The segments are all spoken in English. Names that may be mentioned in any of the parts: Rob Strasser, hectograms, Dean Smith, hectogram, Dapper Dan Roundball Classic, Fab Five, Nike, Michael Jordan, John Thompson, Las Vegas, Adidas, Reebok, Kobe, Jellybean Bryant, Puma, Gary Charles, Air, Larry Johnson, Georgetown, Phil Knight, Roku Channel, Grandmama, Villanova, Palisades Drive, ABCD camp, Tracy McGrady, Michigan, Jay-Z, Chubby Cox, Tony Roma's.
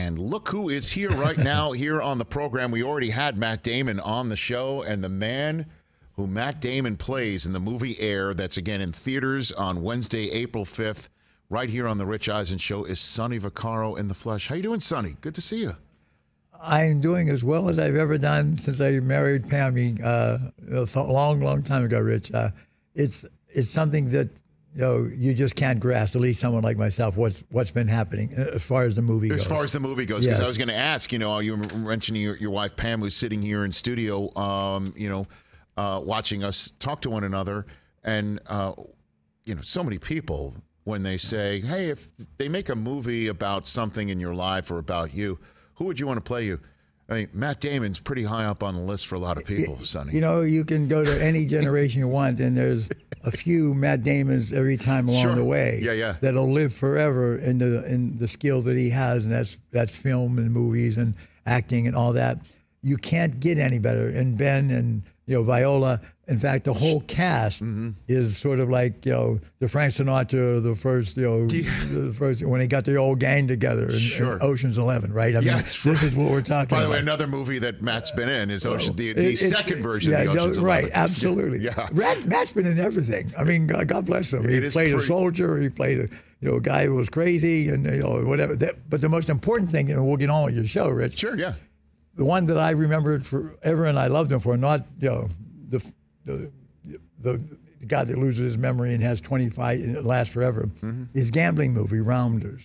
And look who is here right now here on the program. We already had Matt Damon on the show, and the man who Matt Damon plays in the movie Air, that's again in theaters on Wednesday, April 5th, right here on the Rich Eisen Show, is Sonny Vaccaro in the flesh. How you doing, Sonny? Good to see you. I'm doing as well as I've ever done since I married Pam a long time ago, Rich. It's something that you just can't grasp, at least someone like myself, what's been happening as far as the movie goes. As far as the movie goes, because yes. I was going to ask, you were mentioning your wife, Pam, who's sitting here in studio, watching us talk to one another. And, so many people, when they say, hey, if they make a movie about something in your life or about you, who would you want to play you? I mean, Matt Damon's pretty high up on the list for a lot of people, Sonny. You can go to any generation you want, and there's a few Matt Damons every time along the way. Yeah. That'll live forever in the skill that he has, and that's film and movies and acting and all that. You can't get any better. And Ben and Viola. In fact, the whole cast is sort of like the Frank Sinatra, the first when they got the old gang together in Ocean's 11, right? I mean, this is what we're talking about. By the way, another movie that Matt's been in is Ocean, the second version of Ocean's 11. Right, absolutely. Yeah. Matt's been in everything. I mean, God bless him. He played a soldier. He played a guy who was crazy and whatever. But the most important thing, and we'll get on with your show, Rich. Sure, yeah. The one that I remembered forever, and I loved him for not the guy that loses his memory and has 25 and it lasts forever. His gambling movie, Rounders,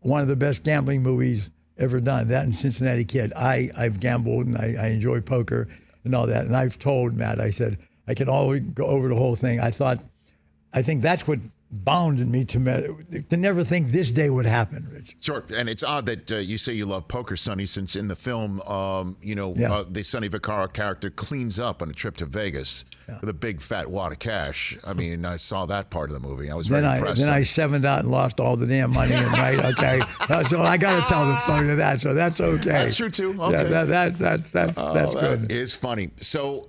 one of the best gambling movies ever done. That and Cincinnati Kid. I've gambled and I enjoy poker and all that. And I've told Matt, I said I could always go over the whole thing. I think that's what bounded me to never think this day would happen, Rich. Sure, and it's odd that you say you love poker, Sonny, since in the film, the Sonny Vaccaro character cleans up on a trip to Vegas with a big fat wad of cash. I mean, I saw that part of the movie. I was very impressed. Then I sevened out and lost all the damn money, okay? So I got to tell the story of that, so that's okay. That's true, too. Okay. Yeah, that's good. That is funny. So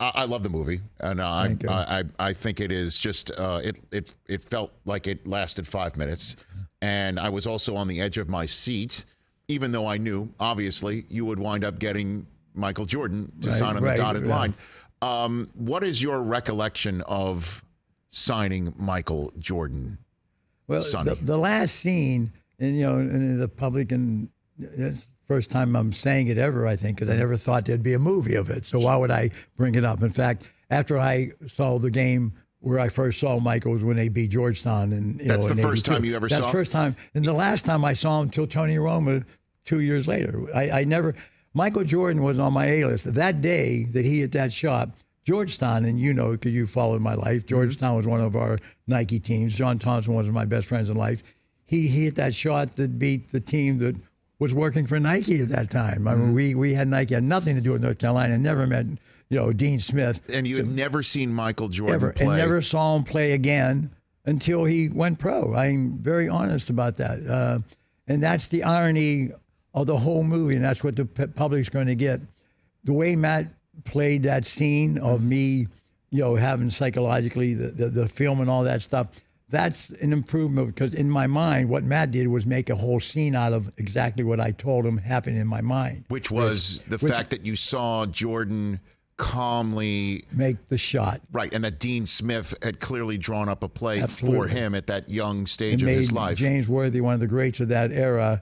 I love the movie, and I think it is just, it felt like it lasted 5 minutes, and I was also on the edge of my seat, even though I knew, obviously, you would wind up getting Michael Jordan to sign on the dotted line. What is your recollection of signing Michael Jordan? Well, the last scene, and in the public, and it's the first time I'm saying it ever, I think, because I never thought there'd be a movie of it, so why would I bring it up? In fact, after I saw the game where I first saw Michael was when they beat Georgetown. And, that's the first time you ever saw him? That's the first time. And the last time I saw him until Tony Roma 2 years later. I never, Michael Jordan was on my A-list. That day that he hit that shot, Georgetown, and because you followed my life, Georgetown was one of our Nike teams. John Thompson was one of my best friends in life. He hit that shot that beat the team that was working for Nike at that time. I mean, we had Nike, had nothing to do with North Carolina, never met Dean Smith. And you had never seen Michael Jordan play. And never saw him play again until he went pro. I'm very honest about that. And that's the irony of the whole movie, and that's what the public's going to get. The way Matt played that scene of me, having psychologically the film and all that stuff, that's an improvement, because in my mind, what Matt did was make a whole scene out of exactly what I told him happened in my mind. Which was the fact that you saw Jordan calmly make the shot, right, and that Dean Smith had clearly drawn up a play for him at that young stage of his life. James Worthy, one of the greats of that era,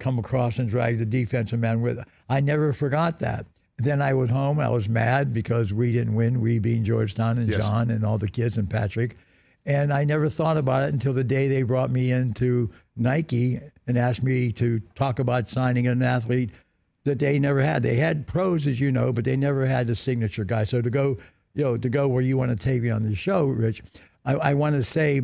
come across and drag the defensive man with. I never forgot that. Then I was home. I was mad because we didn't win. We being Georgetown and John and all the kids and Patrick. And I never thought about it until the day they brought me into Nike and asked me to talk about signing an athlete that they never had. They had pros, as you know, but they never had a signature guy. So to go, where you want to take me on the show, Rich, I want to say,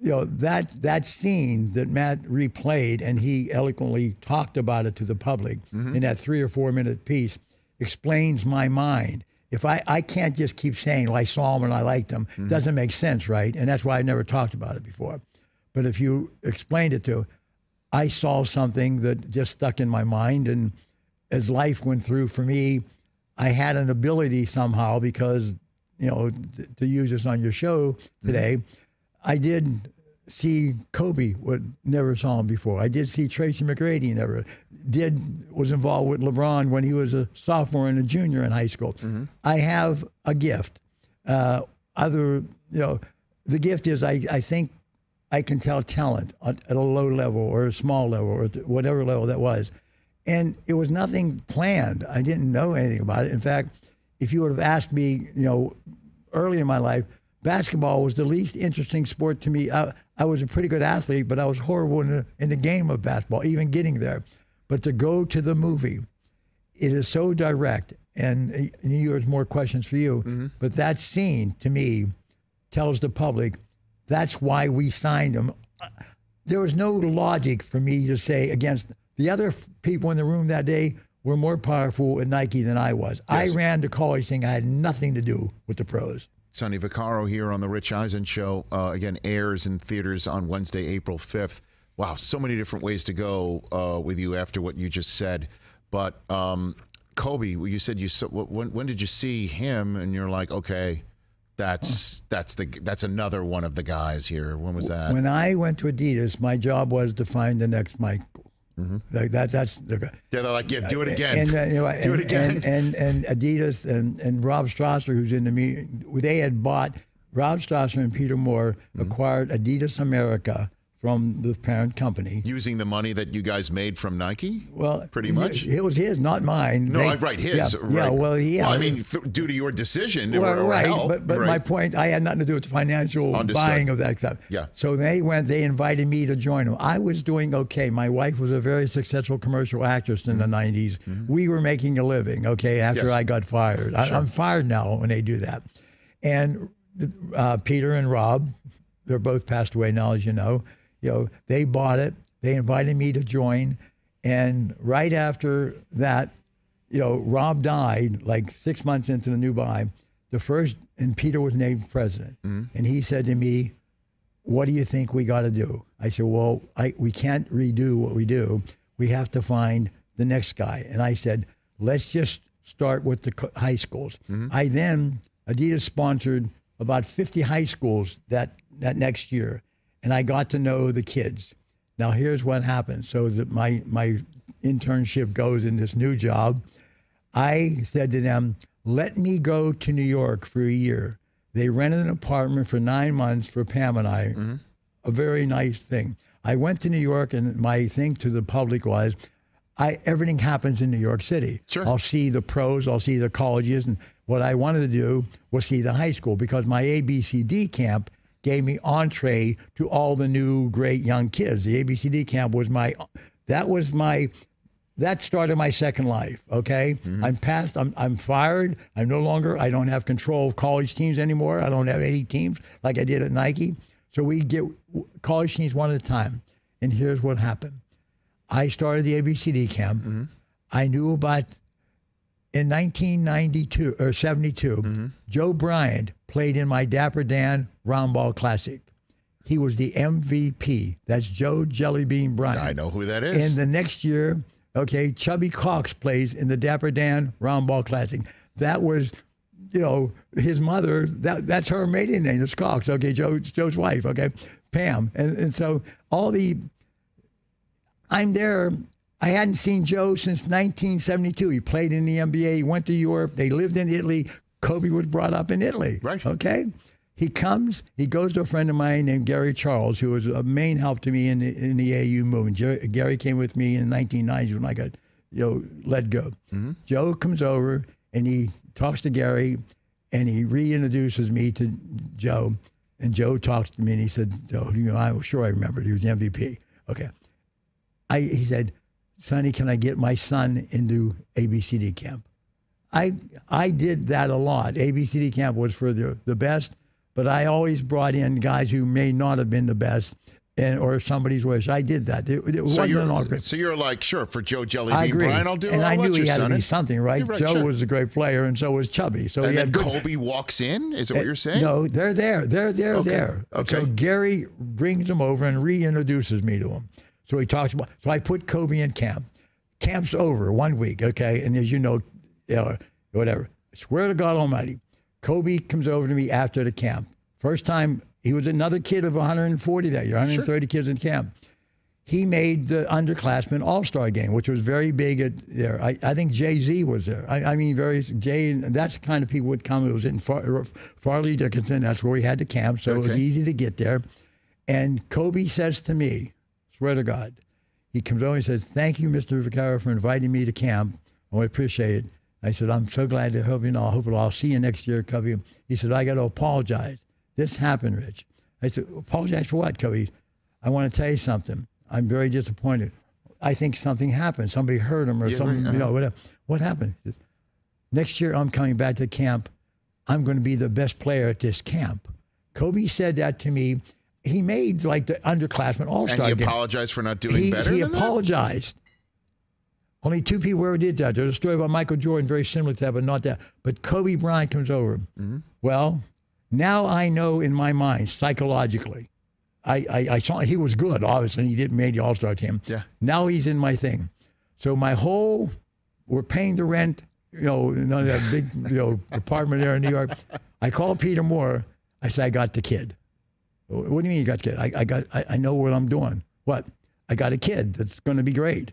that scene that Matt replayed, and he eloquently talked about it to the public in that 3 or 4 minute piece, explains my mind. If I can't just keep saying, I saw him and I liked him, doesn't make sense, right? And that's why I never talked about it before. But if you explained it to I saw something that just stuck in my mind, and as life went through for me, I had an ability somehow because, to use this on your show today, I did see Kobe, never saw him before. I did see Tracy McGrady, was involved with LeBron when he was a sophomore and a junior in high school. Mm-hmm. I have a gift. The gift is I think I can tell talent at a low level or a small level or whatever level that was. And it was nothing planned. I didn't know anything about it. In fact, if you would have asked me, early in my life, basketball was the least interesting sport to me. I was a pretty good athlete, but I was horrible in the game of basketball, even getting there. But to go to the movie, it is so direct. And there's more questions for you. Mm-hmm. But that scene, to me, tells the public, that's why we signed him. There was no logic for me to say against the other people in the room that day were more powerful at Nike than I was. Yes. I ran the college thing. I had nothing to do with the pros. Sonny Vaccaro here on The Rich Eisen Show. Again, airs in theaters on Wednesday, April 5th. Wow, so many different ways to go with you after what you just said. But Kobe, you said you saw, when did you see him? And you're like, okay, that's another one of the guys here. When was that? When I went to Adidas, my job was to find the next Michael. Mm-hmm. Like that's the guy. Yeah, they're like, yeah, do it again. Do it again. And Adidas and Rob Strasser, who's in the meeting, they had bought, Rob Strasser and Peter Moore acquired Adidas America from the parent company. Using the money that you guys made from Nike? Well, pretty much? It was his, not mine. No, right, his. Yeah, right. Well, I mean, due to your decision, help. But my point, I had nothing to do with the financial buying of that stuff. Yeah. So they invited me to join them. I was doing okay. My wife was a very successful commercial actress in the 90s. Mm-hmm. We were making a living, okay, after I got fired. Sure. I'm fired now when they do that. And Peter and Rob, they're both passed away now, as you know. They bought it. They invited me to join. And right after that, Rob died like 6 months into the new buy. And Peter was named president. Mm-hmm. And he said to me, what do you think we got to do? I said, well, we can't redo what we do. We have to find the next guy. And I said, let's just start with the high schools. Mm-hmm. Adidas sponsored about 50 high schools that next year. And I got to know the kids. Now, here's what happened. So that my internship goes in this new job. I said to them, let me go to New York for a year. They rented an apartment for 9 months for Pam and I, a very nice thing. I went to New York, and my thing to the public was, everything happens in New York City. Sure. I'll see the pros, I'll see the colleges, and what I wanted to do was see the high school, because my ABCD camp gave me entree to all the new great young kids. The ABCD camp was that started my second life, okay? Mm-hmm. I'm fired, I don't have control of college teams anymore. I don't have any teams like I did at Nike. So we get college teams one at a time. And here's what happened. I started the ABCD camp. Mm-hmm. I knew about, in 1992 or 72, Joe Bryant played in my Dapper Dan Roundball Classic. He was the MVP. That's Joe Jellybean Bryant. I know who that is. And the next year, okay, Chubby Cox plays in the Dapper Dan Roundball Classic. That was, his mother. That's her maiden name. It's Cox. Okay, Joe's wife. Okay, Pam. And so I'm there. I hadn't seen Joe since 1972. He played in the NBA. He went to Europe. They lived in Italy. Kobe was brought up in Italy. Right. Okay. He goes to a friend of mine named Gary Charles, who was a main help to me in the AU movement. Gary came with me in the 1990s when I got let go. Mm-hmm. Joe comes over and he talks to Gary and he reintroduces me to Joe. And Joe talks to me and he said, Joe, I'm sure I remembered. He was the MVP. Okay. He said, Sonny, can I get my son into ABCD camp? I did that a lot. ABCD camp was for the best, but I always brought in guys who may not have been the best, or somebody's wish. I did that. It wasn't an awkward. So you're like, sure, for Joe Jellybean Bryant, I'll do it. And I knew he had to be something, right? Joe was a great player, and so was Chubby. So and then Kobe walks in? Is that what you're saying? No, they're there. Okay. So Gary brings him over and reintroduces me to him. So he talks about. So I put Kobe in camp. Camp's over 1 week, okay? And as you know, whatever. I swear to God Almighty, Kobe comes over to me after the camp. First time He was another kid of 140 that year, 130 kids in camp. He made the underclassmen all-star game, which was very big there. I think Jay-Z was there. That's the kind of people would come. It was in Farley Dickinson. That's where we had the camp, so it was easy to get there. And Kobe says to me, swear to God, he comes over and says, "Thank you, Mr. Vaccaro, for inviting me to camp. I appreciate it." I said, "I'm so glad to help you. I hope I'll see you next year, Kobe." He said, "I got to apologize. This happened, Rich." I said, "Apologize for what, Kobe?" "I want to tell you something. I'm very disappointed. I think something happened. Somebody hurt him or something, you know, whatever." "What happened?" Said, "Next year, I'm coming back to camp. I'm going to be the best player at this camp." Kobe said that to me. He made like the underclassmen all-star game. And he apologized for not doing better? He apologized. Only two people ever did that. There's a story about Michael Jordan, very similar to that, but not that. But Kobe Bryant comes over. Mm-hmm. Well, now I know in my mind, psychologically, I saw he was good, obviously, and he didn't make the all-star team. Yeah. Now he's in my thing. So my whole, we're paying the rent, you know, none of that big apartment there in New York. I called Peter Moore. I said, "I got the kid." "What do you mean you got the kid?" I know what I'm doing. "What?" "I got a kid that's going to be great."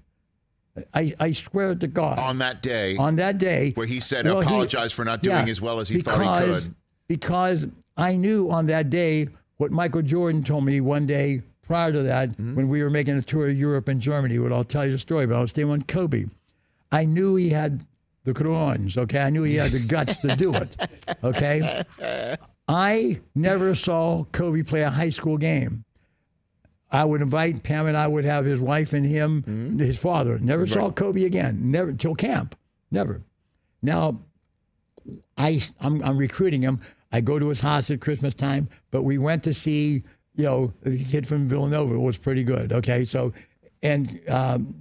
I swear to God. On that day. On that day. Where he said, apologized for not doing as well as he thought he could. Because I knew on that day what Michael Jordan told me one day prior to that, when we were making a tour of Europe and Germany, I'll tell you the story, but I was staying on Kobe. I knew he had the groins, okay? I knew he had the guts to do it, okay? I never saw Kobe play a high school game. I would invite Pam, and I would have his wife and him, his father. Never saw Kobe again. Never till camp. Never. Now, I'm recruiting him. I go to his house at Christmas time. But we went to see, the kid from Villanova was pretty good. Okay, so and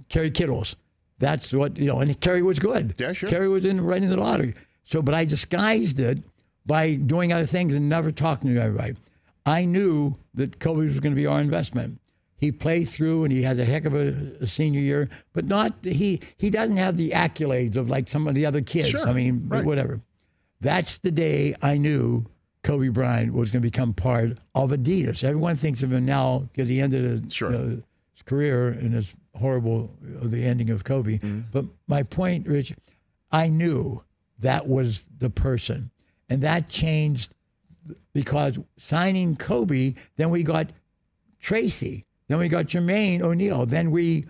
Kerry Kittles. That's what And Kerry was good. Yeah, sure. Kerry was right in the lottery. So, but I disguised it by doing other things and never talking to everybody. I knew that Kobe was going to be our investment. He played through, and he had a heck of a senior year, but he doesn't have the accolades of like some of the other kids. Sure, I mean, whatever. That's the day I knew Kobe Bryant was going to become part of Adidas. Everyone thinks of him now because he ended his career, and it's horrible, the ending of Kobe. But my point, Rich, I knew that was the person, and that changed. Because signing Kobe, then we got Tracy, then we got Jermaine O'Neal, then we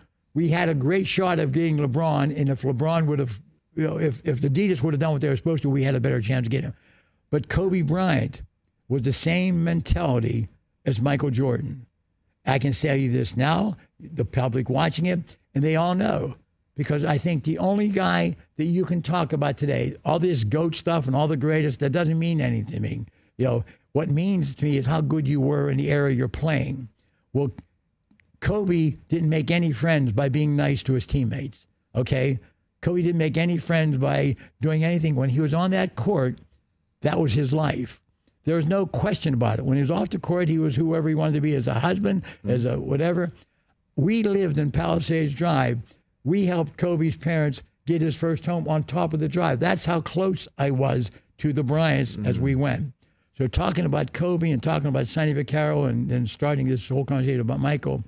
had a great shot of getting LeBron, and if LeBron would have, if the Adidas would have done what they were supposed to, we had a better chance of getting him. But Kobe Bryant was the same mentality as Michael Jordan. I can tell you this now, the public watching it, and they all know. Because I think the only guy that you can talk about today, all this GOAT stuff and all the greatest, that doesn't mean anything to me. What means to me is how good you were in the era you're playing. Well, Kobe didn't make any friends by being nice to his teammates, okay? Kobe didn't make any friends by doing anything. When he was on that court, that was his life. There was no question about it. When he was off the court, he was whoever he wanted to be, as a husband, as a whatever. We lived in Palisades Drive. We helped Kobe's parents get his first home on top of the drive. That's how close I was to the Bryants as we went. So talking about Kobe and talking about Sonny Vaccaro and starting this whole conversation about Michael,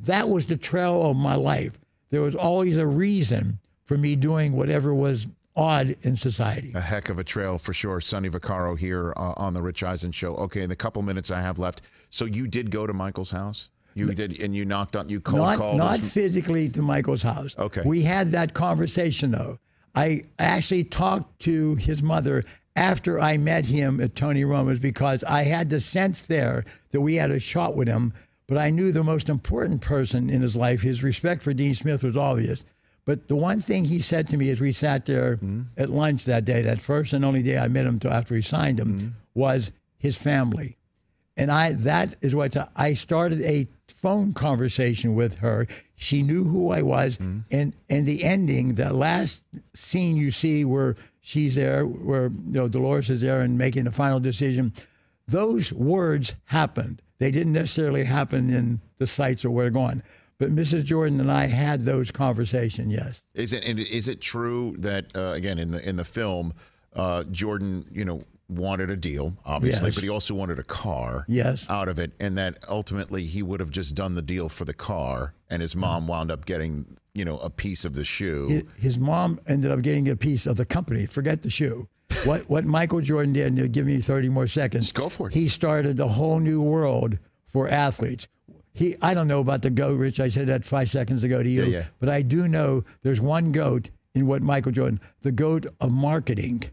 that was the trail of my life. There was always a reason for me doing whatever was odd in society. A heck of a trail for sure. Sonny Vaccaro here on the Rich Eisen Show. Okay, in the couple minutes I have left, so you did go to Michael's house? You did, and you knocked on, you cold called? Not physically to Michael's house. Okay. We had that conversation, though. I actually talked to his mother after I met him at Tony Roma's, because I had the sense there that we had a shot with him, but I knew the most important person in his life, his respect for Dean Smith was obvious. But the one thing he said to me as we sat there at lunch that day, that first and only day I met him till after he signed him, was his family. And that is what I started a phone conversation with her. She knew who I was. And the ending, the last scene you see where she's there, where Dolores is there and making the final decision, those words happened. They didn't necessarily happen in the sites or where they're going. But Mrs. Jordan and I had those conversations, yes. Is it true that, again, in the film, Jordan, you know, wanted a deal, obviously, yes, but he also wanted a car, yes, out of it, and that ultimately he would have just done the deal for the car, and his mom wound up getting, you know, a piece of the shoe. His mom ended up getting a piece of the company. Forget the shoe. What Michael Jordan did, and give me 30 more seconds. Go for it. He started the whole new world for athletes. He, I don't know about the GOAT, Rich. I said that 5 seconds ago to you, yeah. But I do know there's one GOAT in what Michael Jordan, the GOAT of marketing,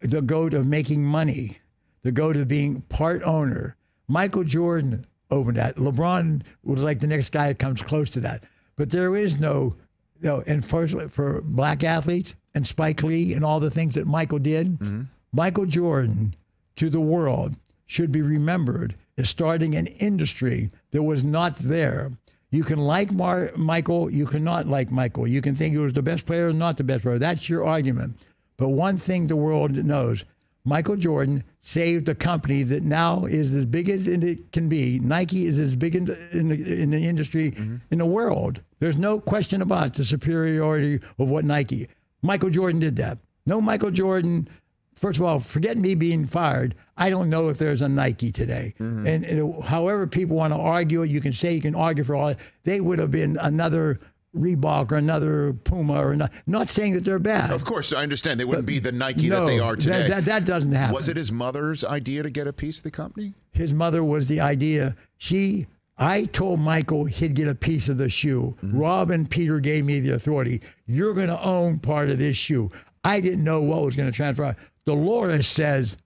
the GOAT of making money, the GOAT of being part owner. Michael Jordan opened that. LeBron was like the next guy that comes close to that. But there is no, and for black athletes and Spike Lee and all the things that Michael did, mm-hmm. Michael Jordan to the world should be remembered as starting an industry that was not there. You can like Michael, you cannot like Michael. You can think he was the best player or not the best player. That's your argument. But one thing the world knows, Michael Jordan saved a company that now is as big as it can be. Nike is as big in the industry, mm-hmm. in the world. There's no question about the superiority of what Nike. Michael Jordan did that. No Michael Jordan, first of all, forget me being fired. I don't know if there's a Nike today. Mm-hmm. And however people want to argue it, you can argue for all that. They would have been another Reebok or another Puma or not saying that they're bad. Of course, I understand. They wouldn't be the Nike that they are today. That doesn't happen. Was it his mother's idea to get a piece of the company? His mother was the idea. I told Michael he'd get a piece of the shoe. Mm-hmm. Rob and Peter gave me the authority. You're going to own part of this shoe. I didn't know what was going to transfer. Dolores says,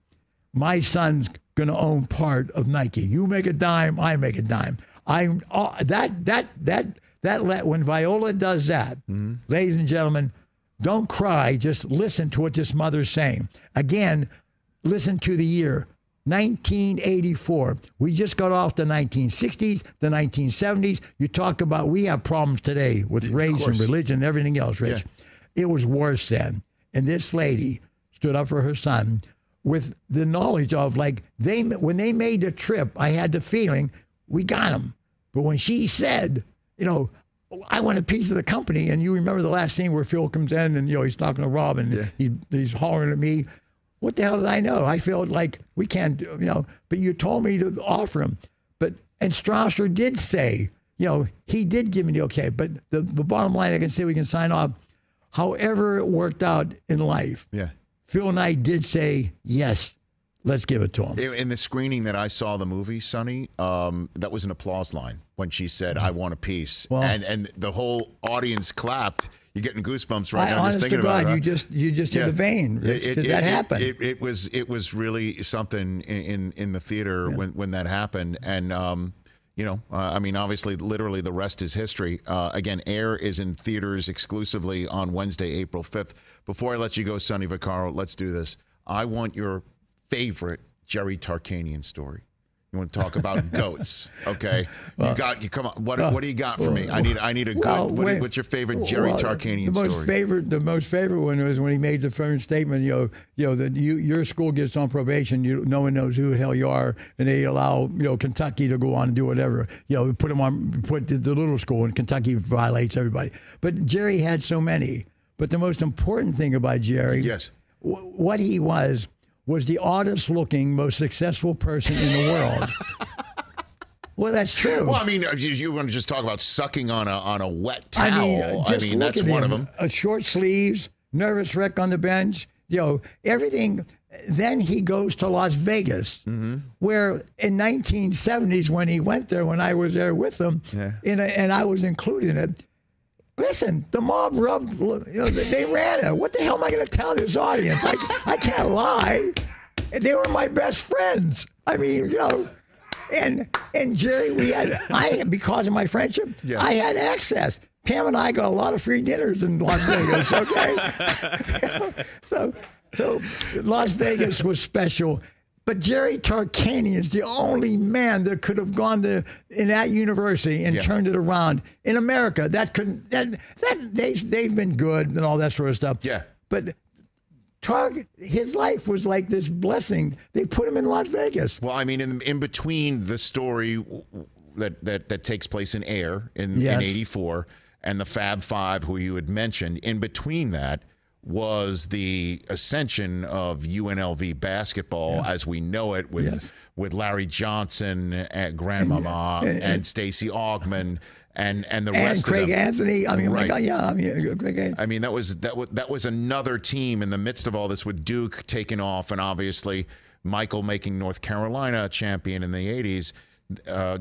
my son's going to own part of Nike. You make a dime, I make a dime. When Viola does that, mm-hmm. ladies and gentlemen, don't cry. Just listen to what this mother's saying. Again, listen to the year, 1984. We just got off the 1960s, the 1970s. You talk about, we have problems today with race and religion and everything else, Rich. Yeah. It was worse then. And this lady stood up for her son with the knowledge of, like, when they made the trip, I had the feeling, we got him. But when she said, I want a piece of the company. And you remember the last scene where Phil comes in and, he's talking to Rob and yeah. he's hollering at me. What the hell did I know? I felt like we can't, but you told me to offer him. And Strasser did say, he did give me the okay. But the bottom line, I can say we can sign off. However it worked out in life, yeah. Phil and I did say, yes, let's give it to him. In the screening that I saw the movie, Sonny, that was an applause line when she said, I want a piece. Well, and the whole audience clapped. You're getting goosebumps right now. I'm just thinking about it. You just hit the vein. That happened. It was really something in the theater, yeah. when that happened. And, I mean, obviously, literally the rest is history. Again, Air is in theaters exclusively on Wednesday, April 5th. Before I let you go, Sonny Vaccaro, let's do this. I want your favorite Jerry Tarkanian story. You want to talk about goats, okay? What do you got for me? I need a goat. What's your favorite Jerry Tarkanian story? The most favorite one was when he made the firm statement. That your school gets on probation. No one knows who the hell you are, and they allow Kentucky to go on and do whatever. Put them on. Put the little school in Kentucky violates everybody. But Jerry had so many. But the most important thing about Jerry, yes, what he was the oddest looking, most successful person in the world. Well, that's true. Well, I mean, you want to just talk about sucking on a wet towel. I mean that's one of them. Short sleeves, nervous wreck on the bench, everything. Then he goes to Las Vegas, mm-hmm. where in 1970s when he went there, when I was there with him, yeah. And I was included in it, listen, the mob rubbed, they ran it. What the hell am I going to tell this audience? I can't lie. They were my best friends. I mean, and Jerry, because of my friendship, yeah. I had access. Pam and I got a lot of free dinners in Las Vegas, okay? So Las Vegas was special. But Jerry Tarkanian is the only man that could have gone to in that university and yeah. turned it around in America. That couldn't. They've been good and all that sort of stuff. Yeah. But his life was like this blessing. They put him in Las Vegas. Well, I mean, in between the story that takes place in Air in '84 and the Fab Five, who you had mentioned, in between that. was the ascension of UNLV basketball as we know it, with Larry Johnson and Grandmama and Stacey Augman and the rest Craig of them. Anthony. I mean, my God, yeah, I mean, Craig Anthony. I mean, that was another team in the midst of all this, with Duke taking off, and obviously Michael making North Carolina champion in the 80s.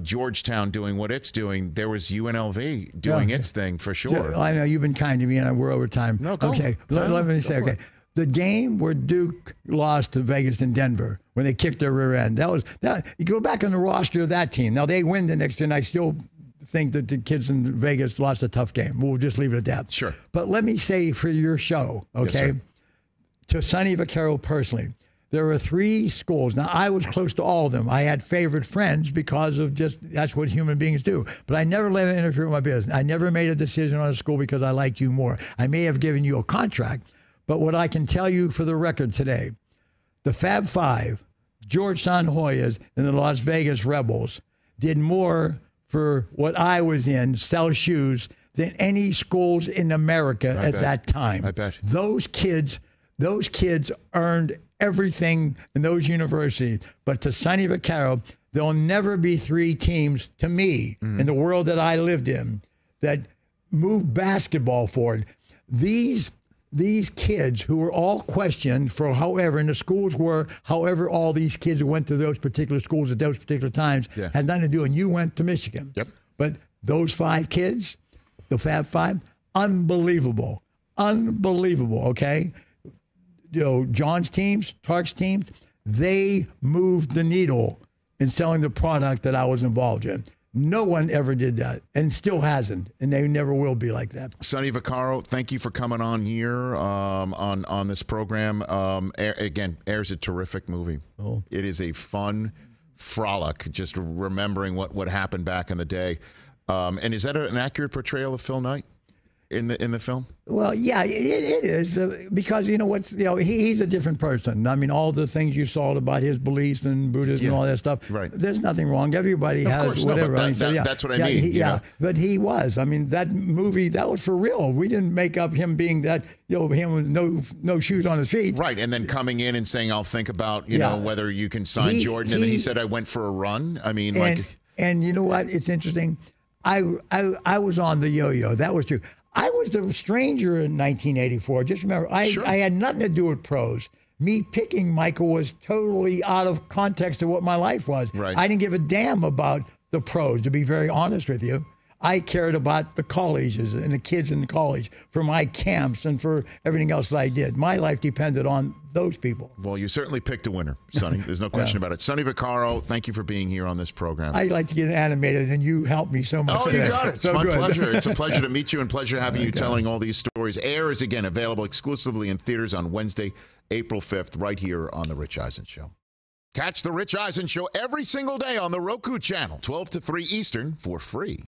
Georgetown doing what it's doing. There was UNLV doing its thing for sure. I know you've been kind to me, and we're over time. No, go okay. Let me say, okay, the game where Duke lost to Vegas in Denver when they kicked their rear end. That was that. You go back on the roster of that team. Now they win the next year, and I still think that the kids in Vegas lost a tough game. We'll just leave it at that. Sure. But let me say for your show, okay, to Sonny Vaccaro personally. There were three schools. Now, I was close to all of them. I had favorite friends because of just that's what human beings do. But I never let it interfere with my business. I never made a decision on a school because I liked you more. I may have given you a contract, but what I can tell you for the record today, the Fab Five, Georgetown Hoyas, and the Las Vegas Rebels did more for what I was in, sell shoes, than any schools in America at that time. I bet. Those kids earned everything in those universities. But to Sonny Vaccaro, there'll never be three teams, to me, in the world that I lived in, that moved basketball forward. These kids who were all questioned for however, and the schools were, however all these kids who went to those particular schools at those particular times had nothing to do, and you went to Michigan. Yep. But those five kids, the Fab Five, unbelievable. Unbelievable, okay? You know, John's teams, Tark's teams, they moved the needle in selling the product that I was involved in. No one ever did that, and still hasn't, and they never will be like that. Sonny Vaccaro, thank you for coming on here on this program. Again, Air's a terrific movie. Oh. It is a fun frolic, just remembering what happened back in the day. And is that an accurate portrayal of Phil Knight? In the film? Well, yeah, it is because you know what's he's a different person. I mean, all the things you saw about his beliefs and Buddhism and all that stuff. Right. There's nothing wrong. Everybody has whatever. No, but that's what I mean. But he was. I mean, that movie that was for real. We didn't make up him being that him with no shoes on his feet. Right. And then coming in and saying, "I'll think about know whether you can sign Jordan," and then he said, "I went for a run." I mean, and you know what? It's interesting. I was on the yo-yo. That was true. I was the stranger in 1984. Just remember, I had nothing to do with pros. Me picking Michael was totally out of context of what my life was. Right. I didn't give a damn about the pros, to be very honest with you. I cared about the colleges and the kids in the college for my camps and for everything else that I did. My life depended on those people. Well, you certainly picked a winner, Sonny. There's no question about it. Sonny Vaccaro, thank you for being here on this program. I like to get animated, and you helped me so much. Oh, you got it. It's my pleasure. It's a pleasure to meet you, and pleasure having you telling all these stories. Air is, again, available exclusively in theaters on Wednesday, April 5th, right here on The Rich Eisen Show. Catch The Rich Eisen Show every single day on the Roku channel, 12 to 3 Eastern, for free.